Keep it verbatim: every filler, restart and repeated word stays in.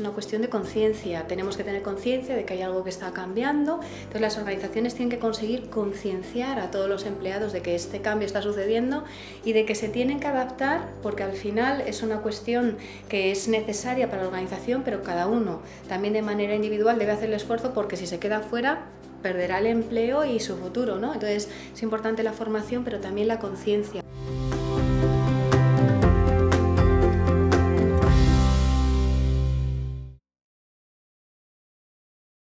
una cuestión de conciencia. Tenemos que tener conciencia de que hay algo que está cambiando. Entonces las organizaciones tienen que conseguir concienciar a todos los empleados de que este cambio está sucediendo y de que se tienen que adaptar, porque al final es una cuestión que es necesaria para la organización, pero cada uno también de manera individual debe hacer el esfuerzo, porque si se queda fuera perderá el empleo y su futuro, ¿no? Entonces es importante la formación, pero también la conciencia.